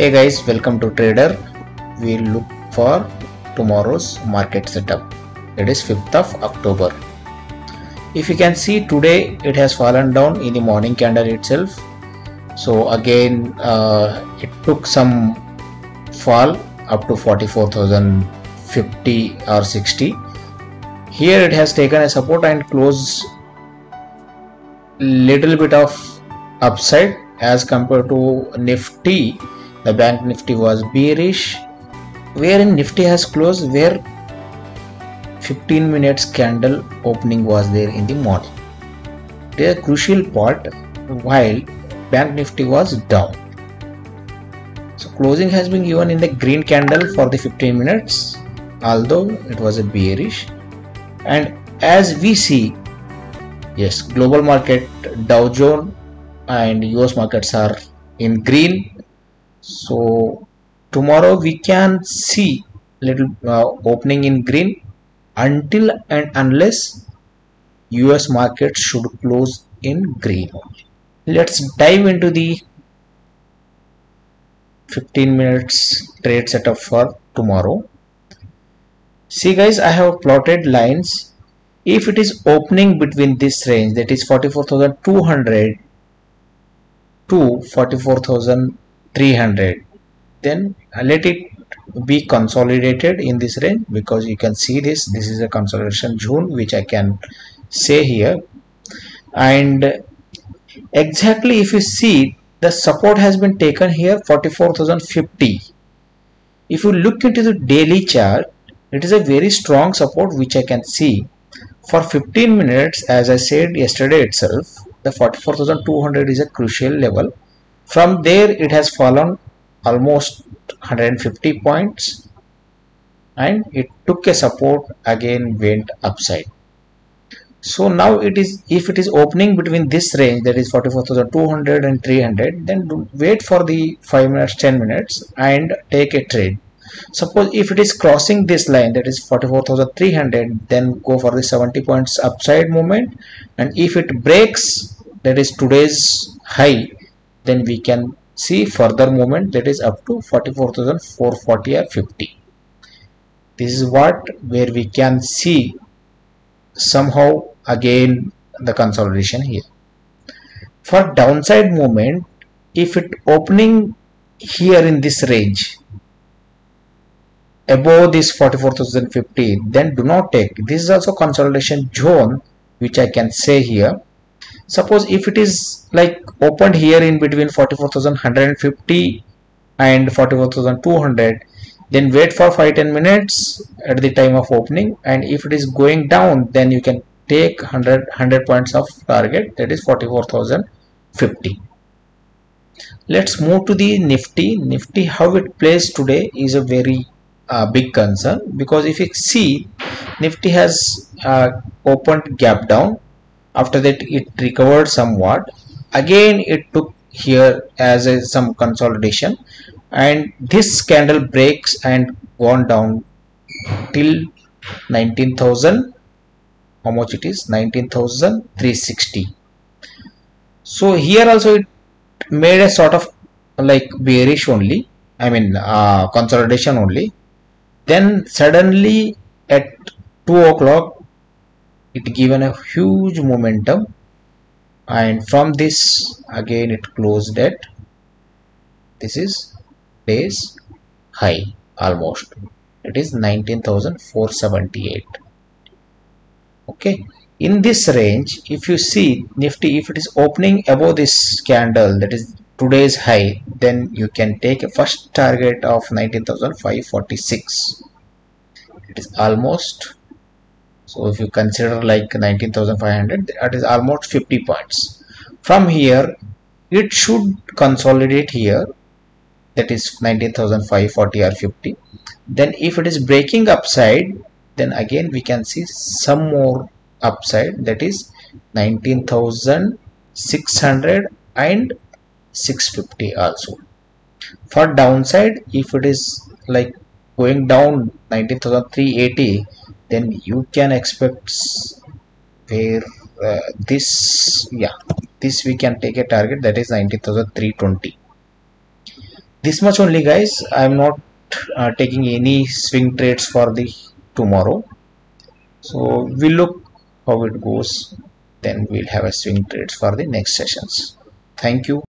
Hey guys, welcome to Trader. We look for tomorrow's market setup. It is 5th of October. If you can see, today it has fallen down in the morning candle itself. So again, it took some fall up to 44,050 or 60. Here it has taken a support and closed little bit of upside as compared to Nifty. The bank Nifty was bearish, wherein Nifty has closed where 15 minutes candle opening was there in the morning. The crucial part, while bank Nifty was down. So closing has been given in the green candle for the 15 minutes, although it was a bearish. And as we see, yes, global market, Dow Jones and US markets are in green. So tomorrow we can see little opening in green until and unless US market should close in green. Let's dive into the 15 minutes trade setup for tomorrow. See guys, I have plotted lines. If it is opening between this range, that is 44,200 to 44,300, then let it be consolidated in this range, because you can see this is a consolidation zone, which I can say here. And exactly, if you see, the support has been taken here, 44,050. If you look into the daily chart, it is a very strong support which I can see for 15 minutes. As I said yesterday itself, the 44,200 is a crucial level. From there it has fallen almost 150 points and it took a support, again went upside. So now it is, if it is opening between this range, that is 44,200 and 300, then wait for the 5 minutes, 10 minutes and take a trade. Suppose if it is crossing this line, that is 44,300, then go for the 70 points upside movement. And if it breaks, that is today's high, then we can see further movement, that is up to 44,440 or 50. This is where we can see somehow again the consolidation here. For downside movement, if it opening here in this range above this 44,050, then do not take. This is also consolidation zone, which I can say here. Suppose if it is like opened here in between 44,150 and 44,200, then wait for 5-10 minutes at the time of opening. And if it is going down, then you can take 100 points of target, that is 44,050. Let's move to the Nifty. Nifty, how it plays today is a very big concern, because if you see, Nifty has opened gap down. After that it recovered somewhat, again it took here as some consolidation, and this candle breaks and gone down till 19,000, how much it is, 19,360. So here also it made a sort of like bearish only, I mean consolidation only. Then suddenly at 2 o'clock, it given a huge momentum, and from this again it closed at, this is today's high almost, it is 19,478. Okay, in this range, if you see Nifty, if it is opening above this candle, that is today's high, then you can take a first target of 19,546. It is almost, so if you consider like 19,500, that is almost 50 points. From here it should consolidate here, that is 19,540 or 50. Then if it is breaking upside, then again we can see some more upside, that is 19,600 and 650 also. For downside, if it is like going down 19,380, then you can expect where this we can take a target, that is 19,320. this much only, guys. I am not taking any swing trades for the tomorrow, so we'll look how it goes, then we'll have a swing trades for the next sessions. Thank you.